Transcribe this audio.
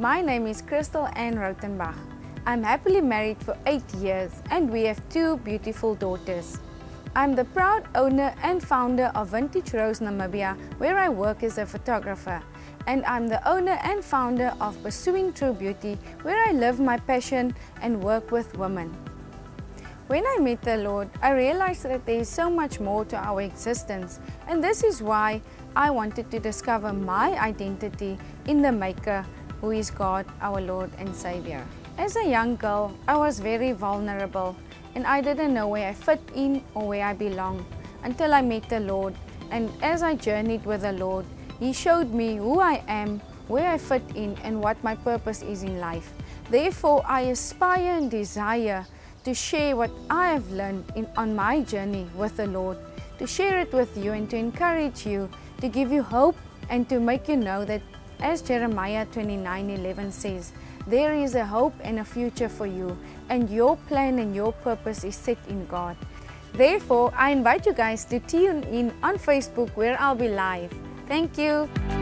My name is Crystal-Ann Rotenbach. I'm happily married for 8 years and we have 2 beautiful daughters. I'm the proud owner and founder of Vintage Rose Namibia, where I work as a photographer. And I'm the owner and founder of Pursuing True Beauty, where I live my passion and work with women. When I met the Lord, I realized that there is so much more to our existence, and this is why I wanted to discover my identity in the Maker, who is God, our Lord and Savior. As a young girl, I was very vulnerable, and I didn't know where I fit in or where I belonged until I met the Lord. And as I journeyed with the Lord, He showed me who I am, where I fit in, and what my purpose is in life. Therefore, I aspire and desire to share what I have learned on my journey with the Lord, to share it with you and to encourage you, to give you hope and to make you know that, as Jeremiah 29:11 says, there is a hope and a future for you, and your plan and your purpose is set in God. Therefore, I invite you guys to tune in on Facebook, where I'll be live. Thank you.